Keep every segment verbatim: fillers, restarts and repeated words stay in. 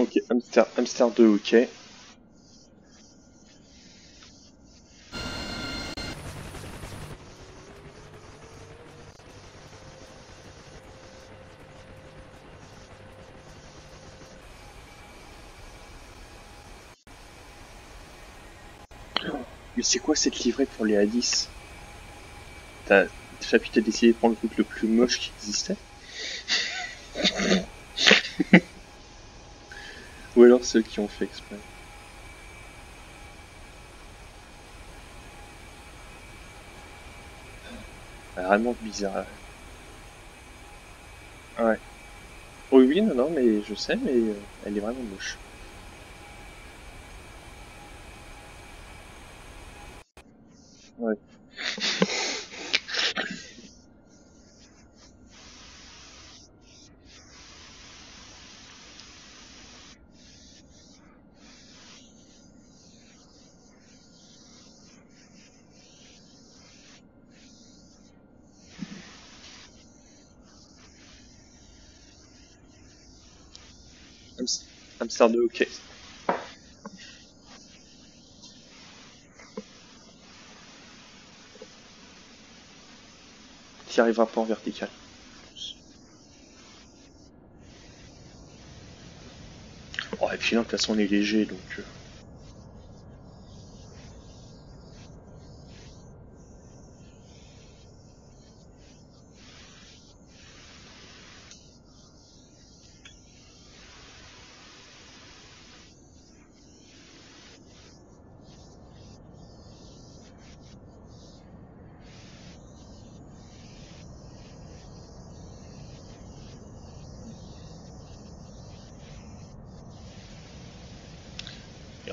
Ok, hamster, hamster deux, ok. Mais c'est quoi cette livrée pour les Hadis? T'as déjà pu t'as décidé de prendre le truc le plus moche qui existait? Ou alors ceux qui ont fait exprès. Vraiment bizarre. Ouais. Oh oui, non, non, mais je sais, mais elle est vraiment moche. Ouais. Hamster deux, ok. Qui arrivera pas en vertical. Oh, et puis là, de toute façon, on est léger, donc... Euh...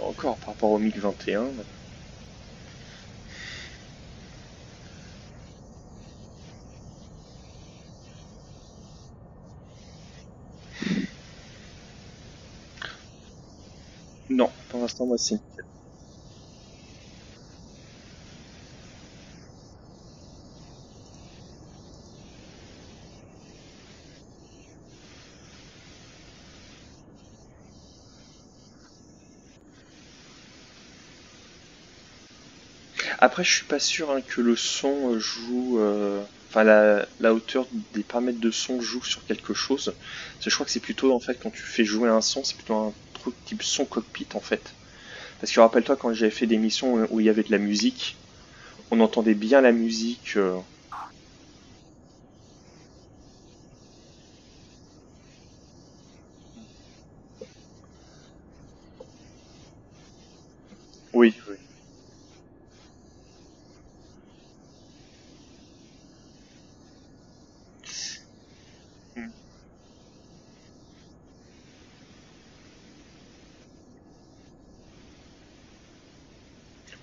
Encore par rapport au MiG vingt et un. Non, pour l'instant moi c'est nickel. Après, je suis pas sûr hein, que le son joue, euh, enfin la, la hauteur des paramètres de son joue sur quelque chose. Parce que je crois que c'est plutôt en fait quand tu fais jouer un son, c'est plutôt un truc type son cockpit en fait. Parce que rappelle-toi quand j'avais fait des missions où il y avait de la musique, on entendait bien la musique. Euh... Oui, oui.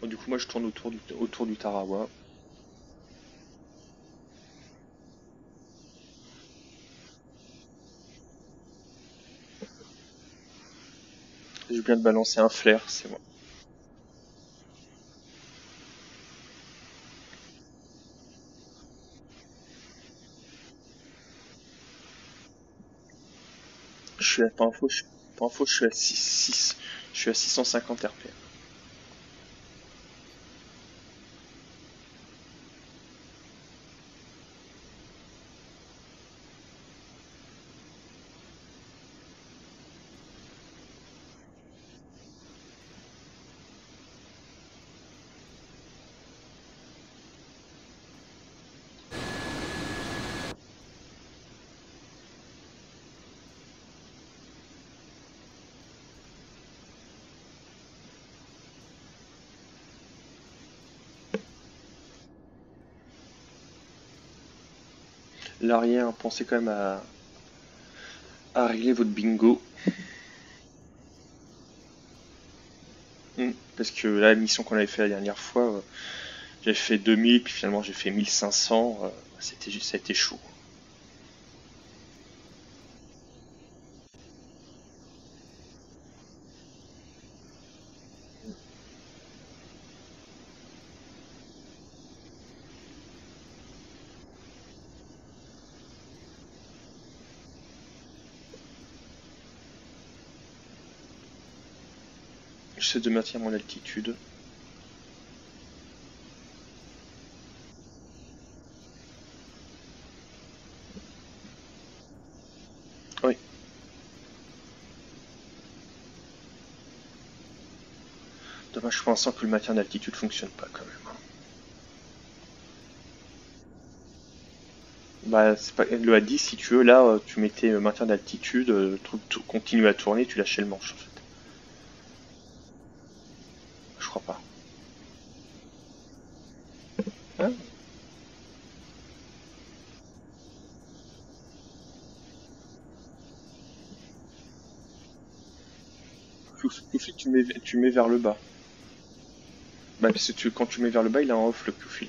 Du coup, moi je tourne autour du, autour du Tarawa. Je viens de balancer un flair, c'est moi. Je suis à, pas info, je, pas info, je suis à six, six, je suis à six cent cinquante R P M. L'arrière, pensez quand même à, à régler votre bingo. mmh, parce que là, la mission qu'on avait fait la dernière fois, euh, j'avais fait deux mille, puis finalement j'ai fait mille cinq cents, euh, c'était juste, ça a été chaud. J'essaie de maintenir mon altitude. Oui. Dommage, je pense que le maintien d'altitude fonctionne pas quand même. Bah, c'est pas... Le Hadis, si tu veux, là, tu mettais euh, maintien d'altitude, le truc continue à tourner, tu lâchais le manche en fait. Je crois pas. Hein? Q-fil, tu mets, tu mets vers le bas. Bah, parce que tu, quand tu mets vers le bas, il est en off le Q-fil.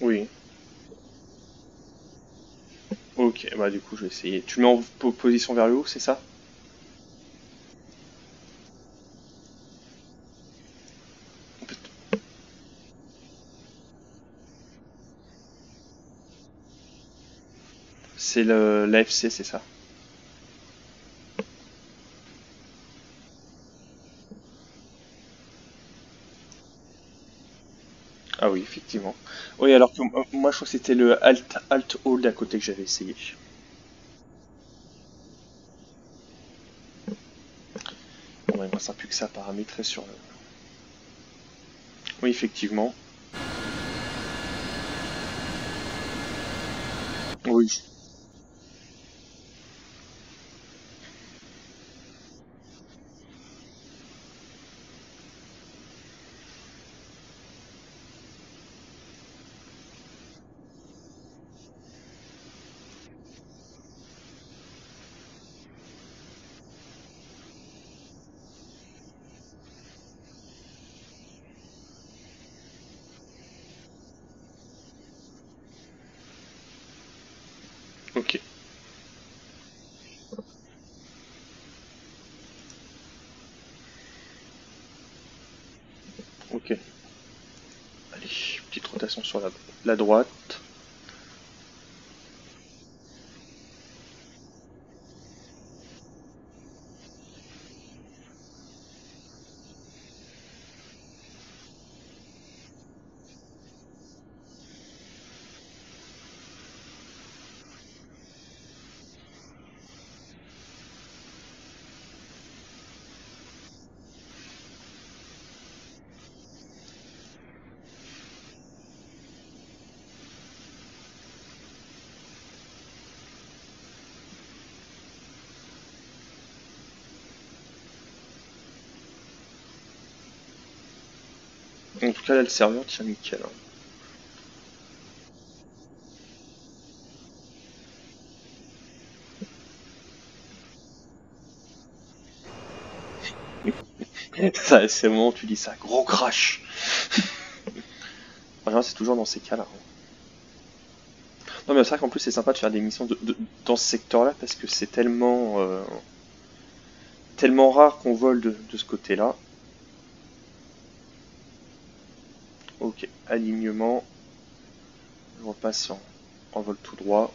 Oui. Ok, bah du coup je vais essayer. Tu mets en po position vers le haut, c'est ça? C'est le l'A F C, c'est ça? Ah oui, effectivement. Oui, alors que euh, moi je crois que c'était le Alt, Alt-Hold à côté que j'avais essayé. Bon, il ne me reste plus que ça à paramétrer sur le... Oui, effectivement. Oui. Ok. Ok. Allez, petite rotation sur la, la droite. En tout cas là le serveur tient nickel. Hein. Ça, c'est le moment où tu dis ça, gros crash. Enfin, c'est toujours dans ces cas-là. Non mais c'est vrai qu'en plus c'est sympa de faire des missions de, de, dans ce secteur-là parce que c'est tellement euh, tellement rare qu'on vole de, de ce côté-là. Ok, alignement. Je repasse en, en vol tout droit.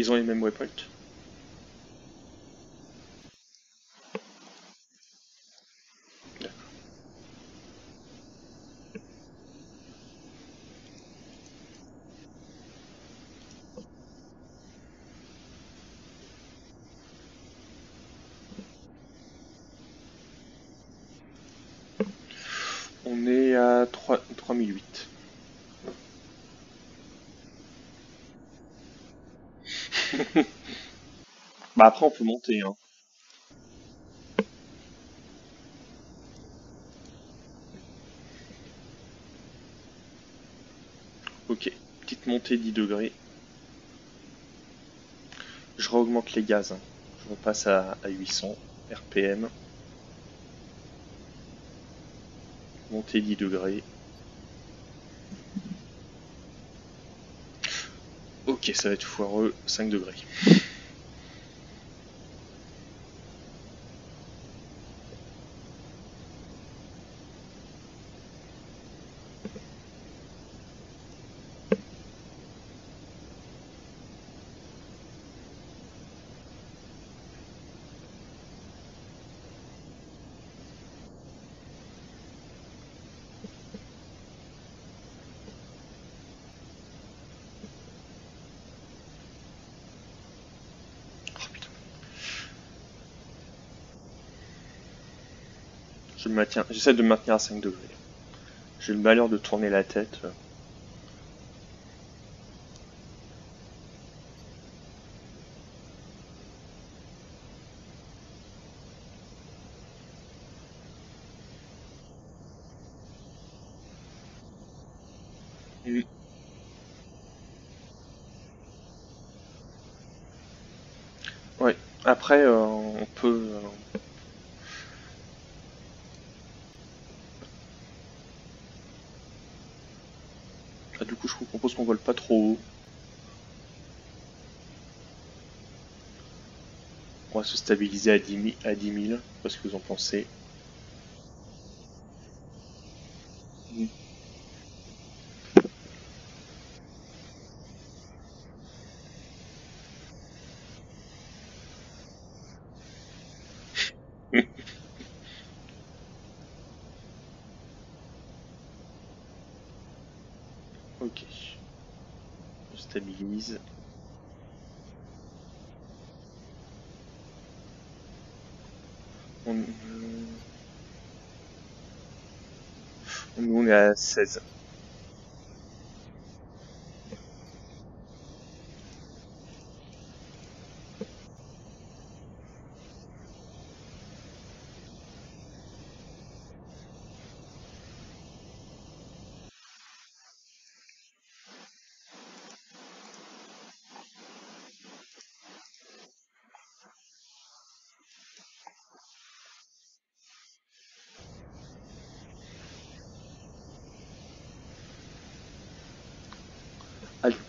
Ils ont les mêmes waypoints. On est à trois mille huit. Bah après on peut monter hein. Ok, petite montée dix degrés. Je réaugmente les gaz. Hein. Je repasse à, à huit cents R P M. Montée dix degrés. Ok, ça va être foireux, cinq degrés. Je maintiens, j'essaie de me maintenir à cinq degrés. J'ai le malheur de tourner la tête. Et... ouais, après euh, on peut... Euh... du coup je vous propose qu'on vole pas trop haut. On va se stabiliser à dix mille, parce que vous en pensez. Mmh. Ok, on stabilise. On... on est à seize.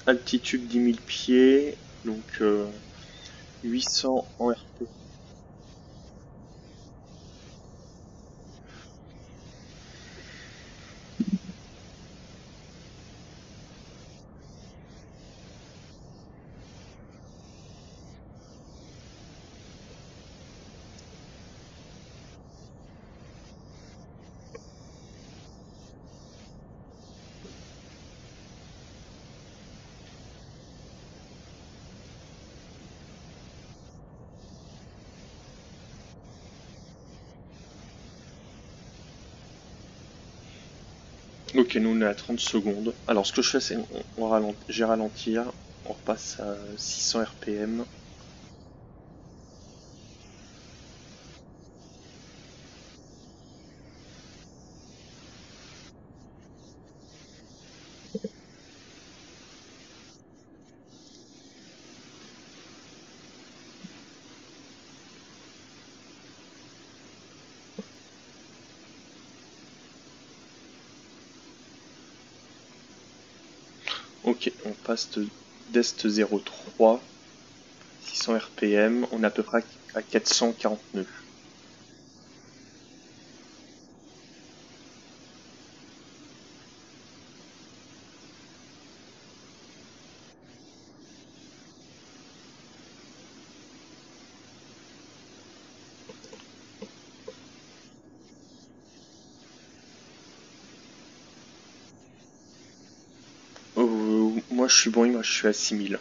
Altitude dix mille pieds, donc euh, huit cents en R P. Ok, nous on est à trente secondes. Alors ce que je fais, c'est on, on ralent, j'ai ralentir, on repasse à six cents R P M. Ok, on passe d'Est zéro trois, six cents R P M, on est à peu près à quatre cent quarante nœuds. Je suis bon, moi je suis à six mille.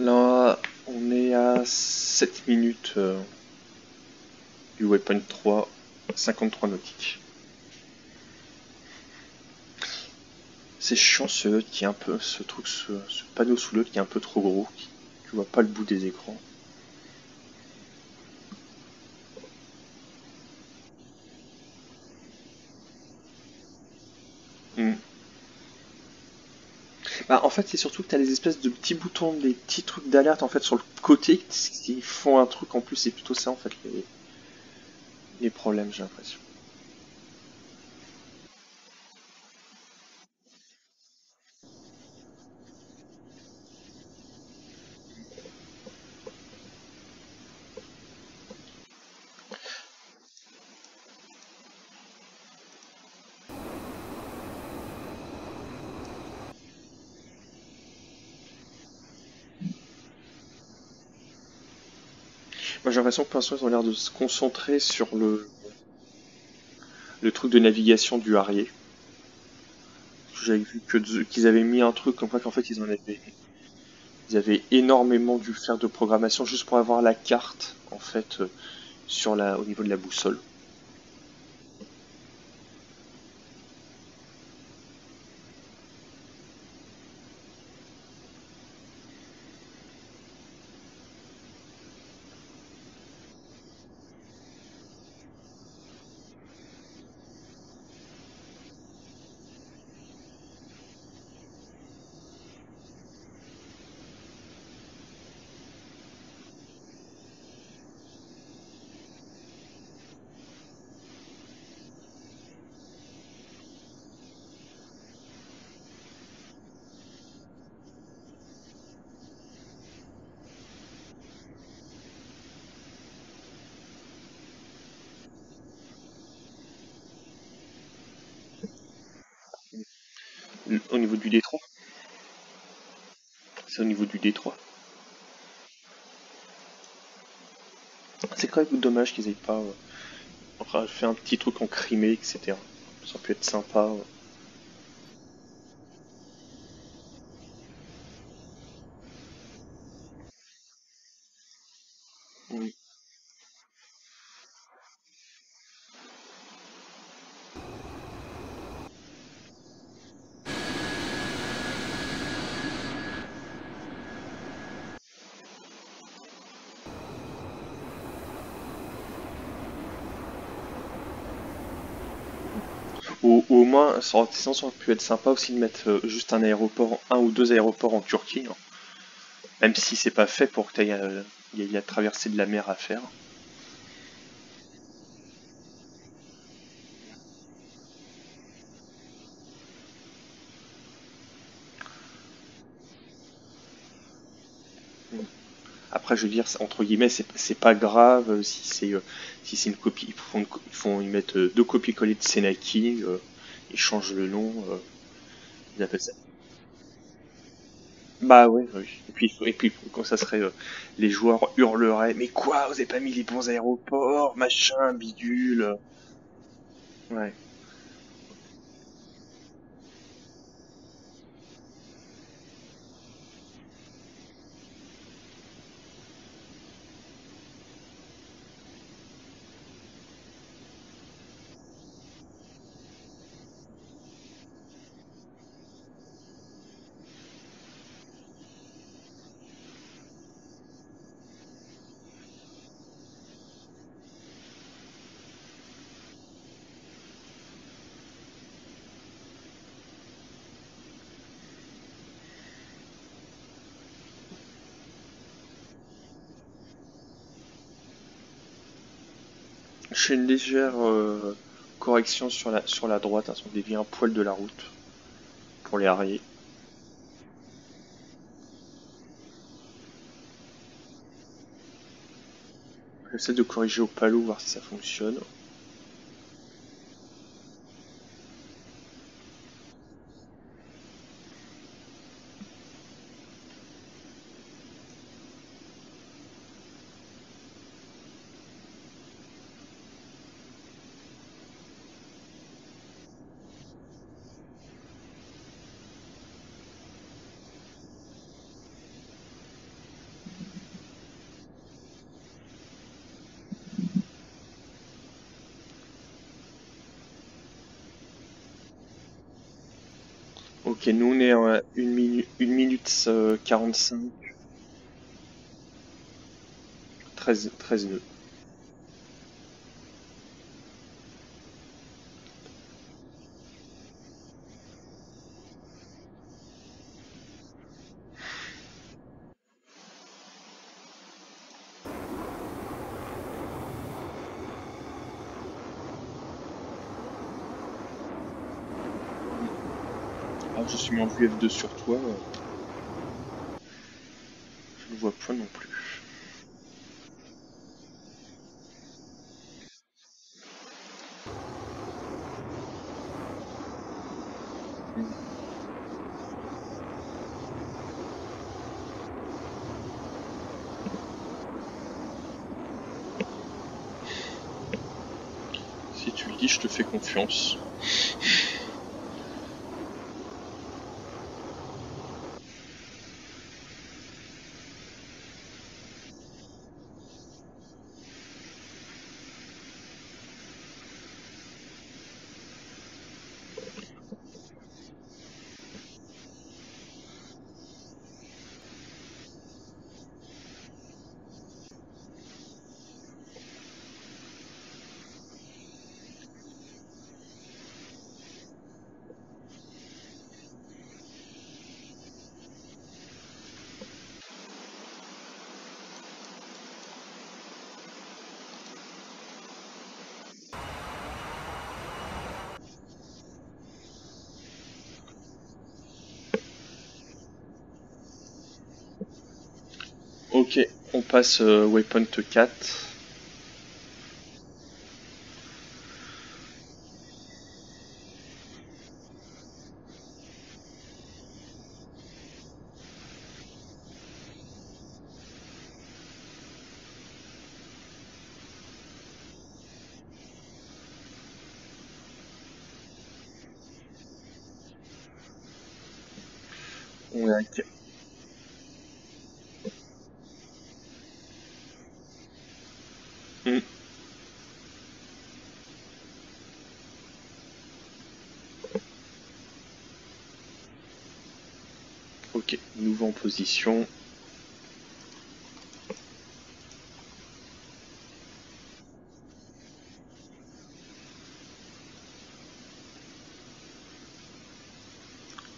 Là, on est à sept minutes euh, du Waypoint trois, cinquante-trois nautiques. C'est chiant ce H U D qui est un peu, ce truc, ce, ce panneau sous l'H U D qui est un peu trop gros, qui, tu vois pas le bout des écrans. Hmm. Bah, en fait, c'est surtout que tu as des espèces de petits boutons, des petits trucs d'alerte en fait sur le côté qui font un truc en plus. C'est plutôt ça en fait les, les problèmes, j'ai l'impression. Moi j'ai l'impression que pour l'instant ils ont l'air de se concentrer sur le le truc de navigation du Harrier. J'avais vu que qu'ils avaient mis un truc comme quoi qu'en fait ils en avaient ils avaient énormément dû faire de programmation juste pour avoir la carte en fait sur la au niveau de la boussole. Au niveau du détroit. C'est au niveau du détroit. C'est quand même dommage qu'ils aient pas euh, fait un petit truc en Crimée, et cetera. Ça aurait pu être sympa. Ouais. ou au moins ça aurait pu être sympa aussi de mettre juste un aéroport, un ou deux aéroports en Turquie, hein. Même si c'est pas fait pour que tu aies il y a traversée de la mer à faire. Après, je veux dire, entre guillemets, c'est pas grave si c'est euh, si c'est une copie. Ils font, ils font ils mettent euh, deux copies collées de Senaki, euh, ils changent le nom, euh, ils appellent ça. Bah ouais, oui. Et puis, et puis quand ça serait, euh, les joueurs hurleraient, mais quoi, vous avez pas mis les bons aéroports, machin, bidule. Ouais. J'ai une légère euh, correction sur la, sur la droite, hein, on dévie un poil de la route pour les Harrier. J'essaie de corriger au palo, voir si ça fonctionne. Ok, nous on est à une minute quarante-cinq, treize nœuds. Je suis mis en vue F deux sur toi. Je ne vois point non plus. Si tu le dis, je te fais confiance. Ok, on passe euh, Waypoint quatre. On est à... Ok, nouveau en position.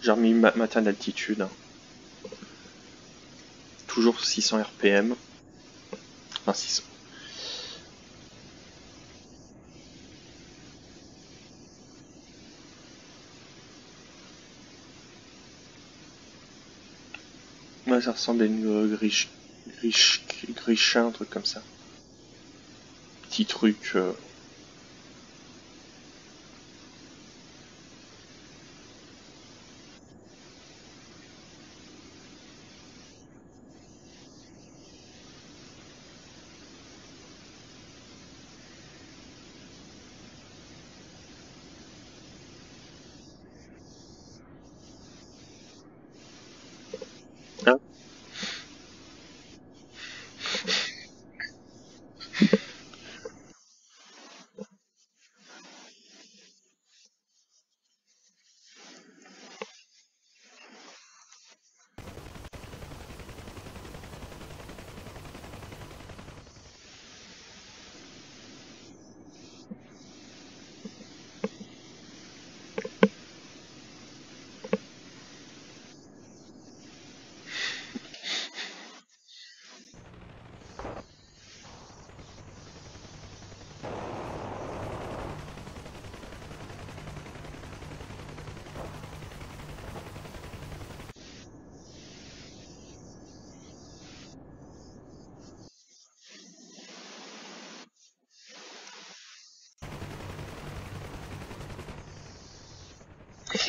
J'ai remis ma matin d'altitude. Toujours six cents R P M. Enfin, six cents. Ouais, ça ressemble à une griche, griche, grichin, un truc comme ça. Petit truc... Euh...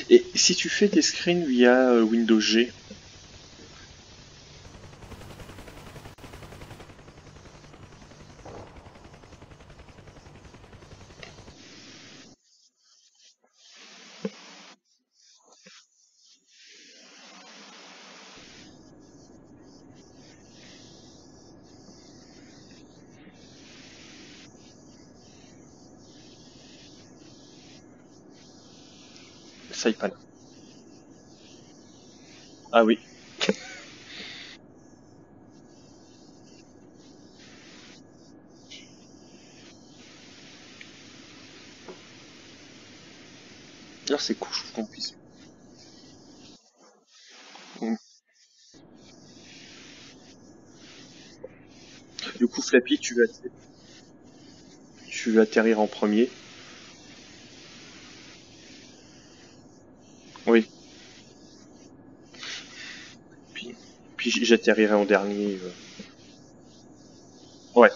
Et si tu fais des screens via Windows G, Saipan. Ah oui. D'ailleurs c'est cool, je trouve qu'on puisse. Mm. Du coup Flappy, tu veux atterrir, tu veux atterrir en premier. Oui. Puis, puis j'atterrirai en dernier. Ouais.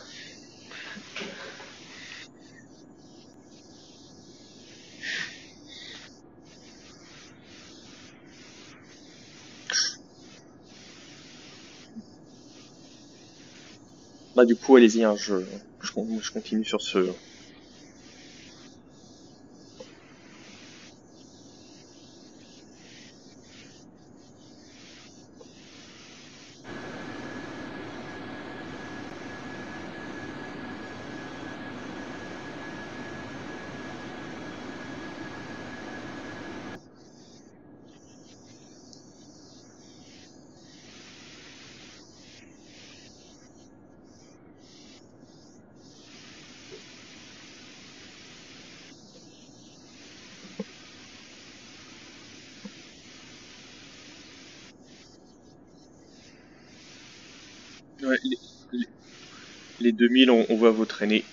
Bah du coup, allez-y, hein, je, je, je continue sur ce... Ouais, les, les, les deux mille, on, on va vous traîner.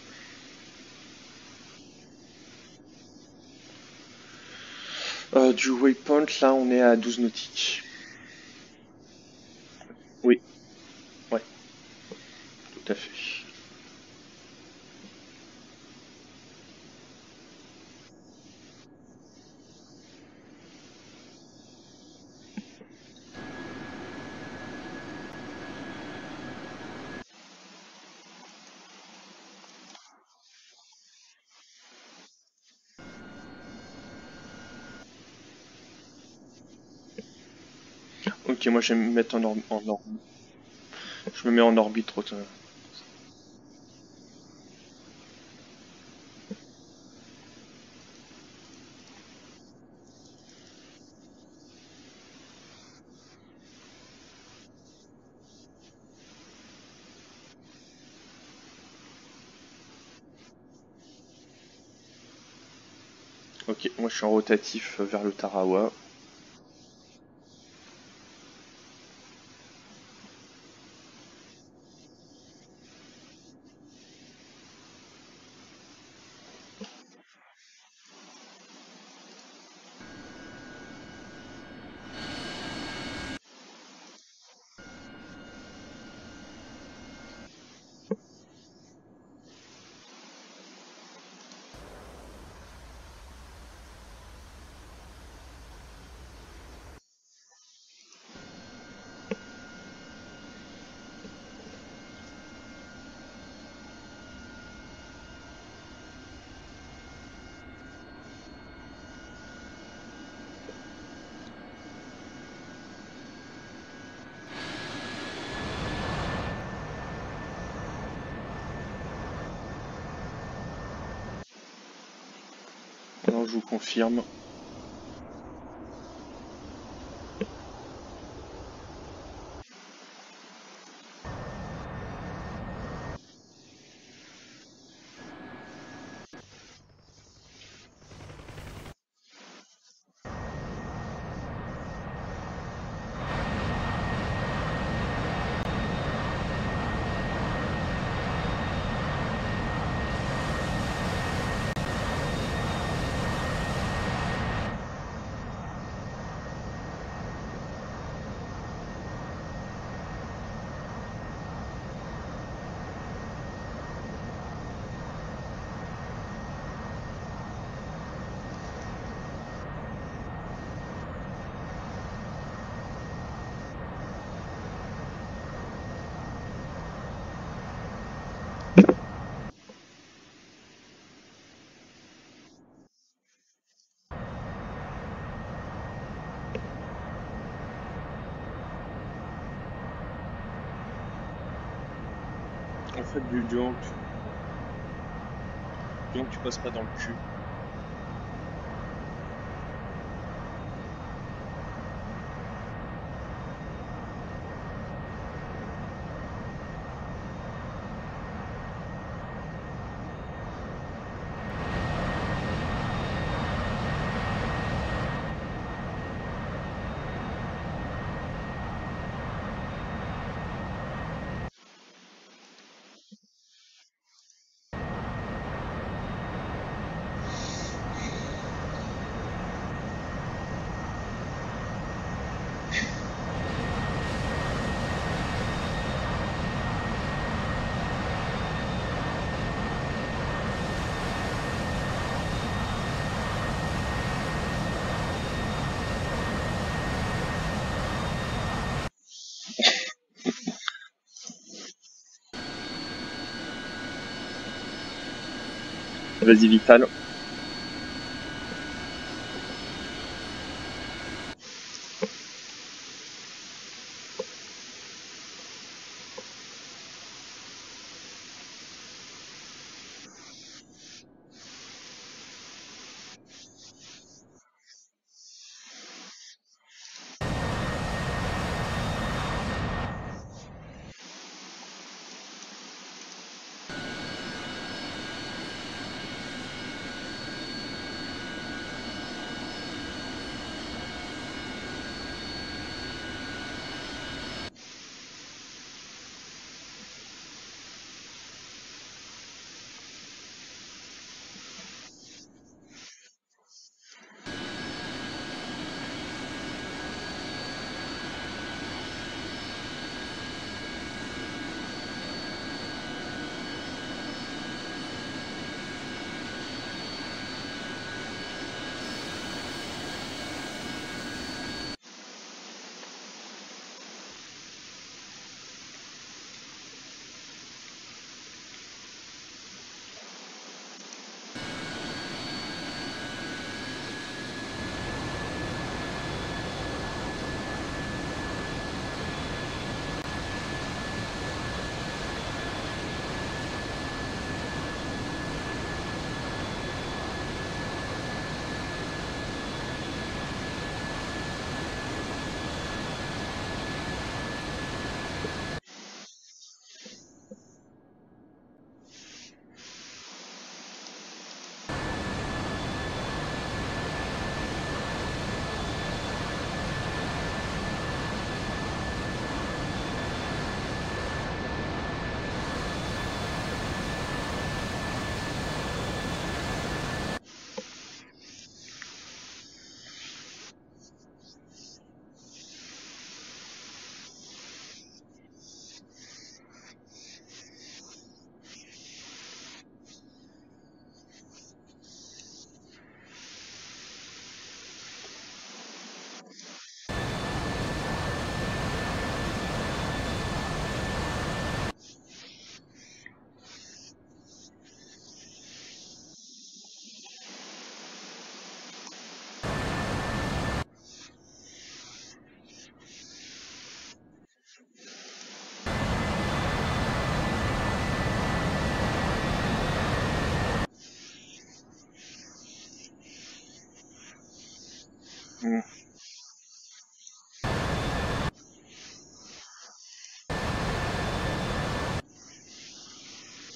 Euh, du waypoint, là, on est à douze nautiques. Oui. Ouais. Tout à fait. Ok, moi je vais me mettre en orbite. Or... Je me mets en orbite trop tôt. Ok, moi je suis en rotatif vers le Tarawa. je vous confirme. En fait, du donc, donc tu passes pas dans le cul. Vas-y, Vital.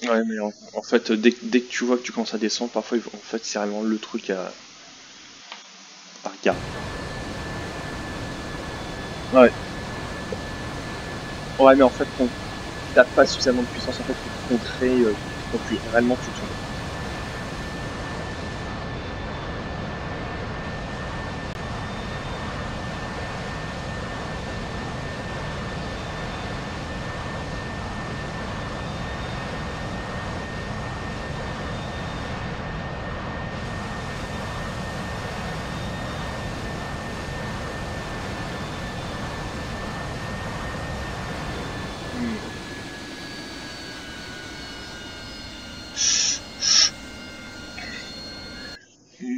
Ouais, mais en, en fait, dès, dès que tu vois que tu commences à descendre, parfois, en fait, c'est vraiment le truc à, à regarder. Ouais. Ouais, mais en fait, on... t'as pas suffisamment de puissance en fait pour te contrer, euh, pour que réellement tu tombes.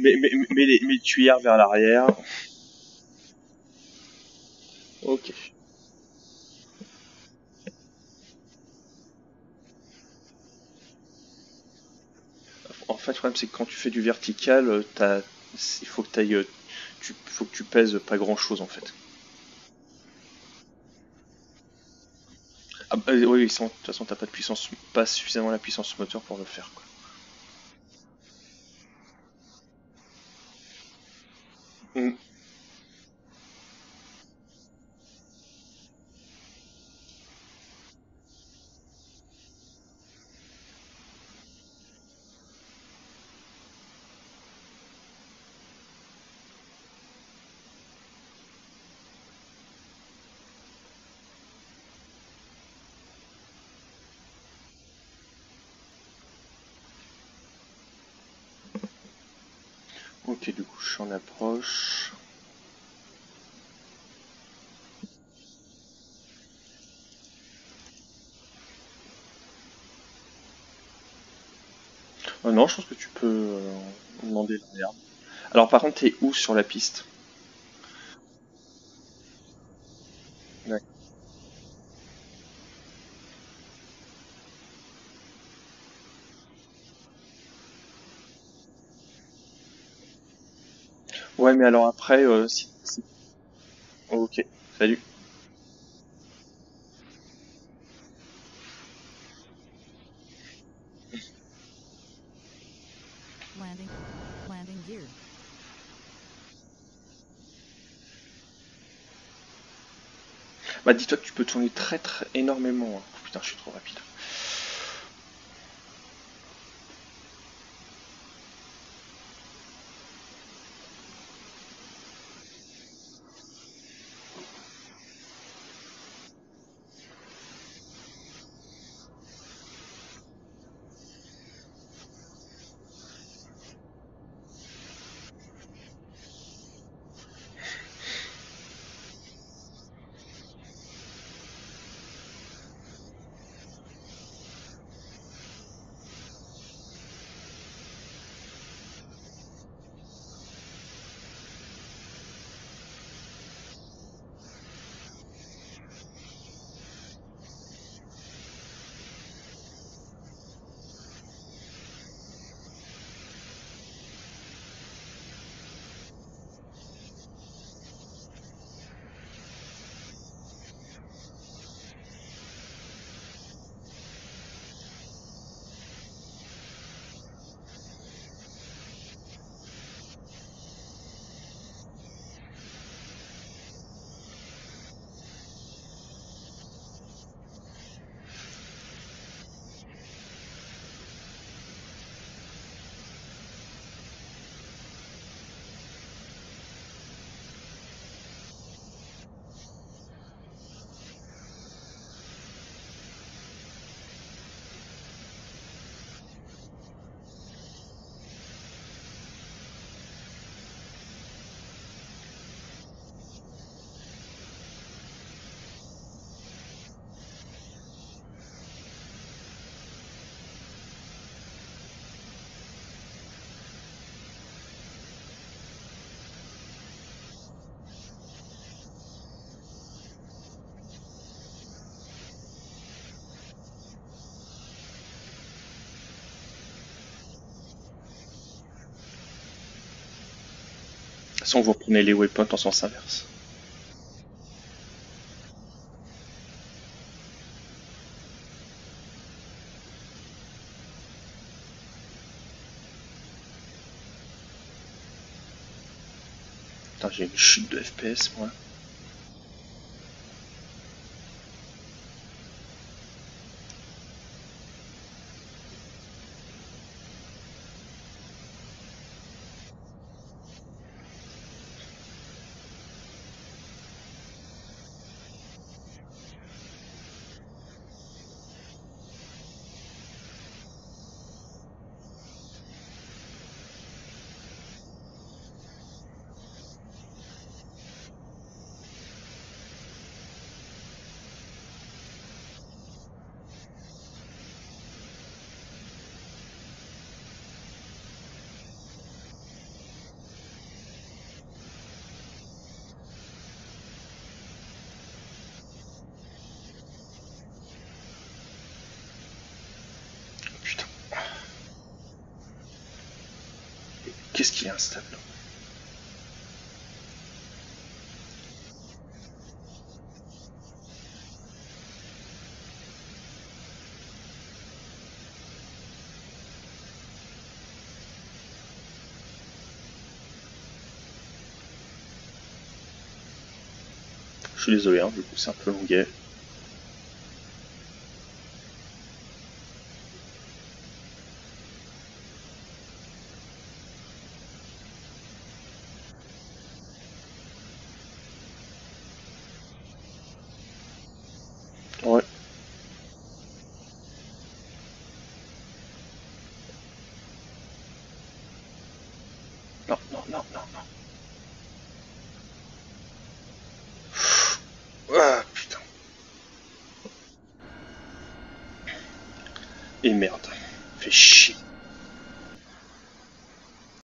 Mais, mais, mais, les, mais les tuyères vers l'arrière. Ok. En fait, le problème, c'est que quand tu fais du vertical, t'as, il faut que t'ailles, tu, faut que tu pèses pas grand-chose, en fait. Ah, bah, oui, oui, de toute façon, t'as pas de puissance, pas suffisamment la puissance moteur pour le faire, quoi. Mm. Ok, du coup je suis en approche. Oh non, je pense que tu peux euh, demander l'arrière. Alors par contre, t'es où sur la piste? Ouais. Ouais, mais alors après, euh, si, si. Ok, salut. Landing, landing gear. Bah dis-toi que tu peux tourner très très énormément. Hein. Putain, je suis trop rapide. De toute façon, vous reprenez les waypoints en sens inverse. Putain, j'ai une chute de F P S moi. Qu'est-ce qui est instable? Je suis désolé, hein, du coup c'est un peu longuet. Et merde, fait chier.